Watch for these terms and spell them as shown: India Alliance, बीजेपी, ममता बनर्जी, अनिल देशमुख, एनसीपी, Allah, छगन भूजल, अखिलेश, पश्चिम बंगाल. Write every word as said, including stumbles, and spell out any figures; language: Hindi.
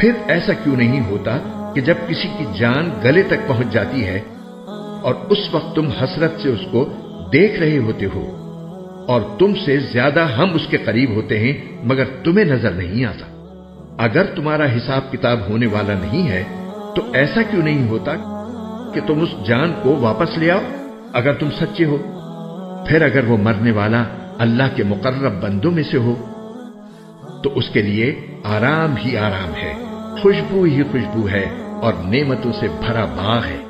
फिर ऐसा क्यों नहीं होता कि जब किसी की जान गले तक पहुंच जाती है और उस वक्त तुम हसरत से उसको देख रहे होते हो और तुमसे ज्यादा हम उसके करीब होते हैं मगर तुम्हें नजर नहीं आता। अगर तुम्हारा हिसाब किताब होने वाला नहीं है तो ऐसा क्यों नहीं होता कि तुम उस जान को वापस ले आओ अगर तुम सच्चे हो। फिर अगर वो मरने वाला अल्लाह के मुकर्रब बंदों में से हो तो उसके लिए आराम ही आराम है, खुशबू ही खुशबू है और नेमतों से भरा बाग है।